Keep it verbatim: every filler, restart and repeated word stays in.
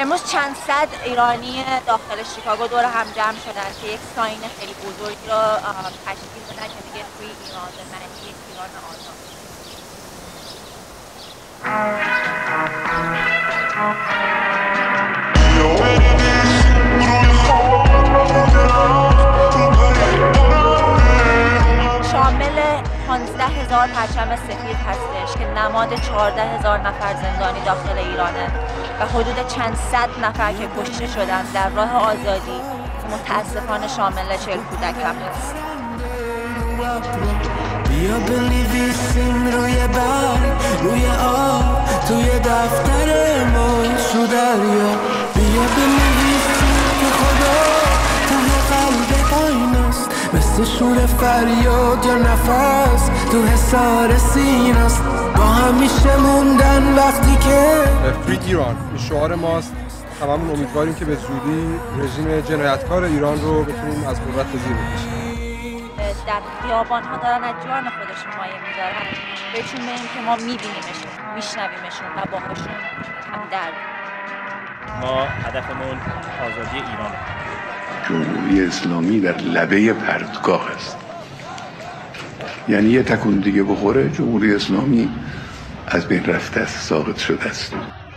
امروز چند صد ایرانی داخل شیکاگو دور هم جمع شدن که یک ساین خیلی بزرگ را تشکیل دادن که میگه توی ایران به معنی ایران آزاد شامل پانزده هزار پرچم سفید هستش که نماد چهارده هزار نفر زندانی داخل ایرانه و حدود چند صد نفر که کشته شدن در راه آزادی، متاسفانه شامل چهل کودک هم هست. بیا بنویسیم روی برگ، روی آب، توی دفتر ما شو دریا. بیا بنویسیم که خدا ته قلب آیناست، مثل شور فریاد یا نفس تو حصار سیناست، با همیشه موندن وقتی که فرید ایران شعار ماست. هممون امیدواریم که به زودی رژیم جنایتکار ایران رو بتونیم از قدرت زیر بکشیم. در خیابان ها دارن از جان خودشون مایه میذارن، بهشون بگیم که ما میبینیمشون، میشنویمشون و باهاشون هم در ما هدفمون آزادی ایران است. جمهوری اسلامی در لبه پرتگاه است، یعنی یه تکون دیگه بخوره جمهوری اسلامی از بین رفته است، ساقط شده است.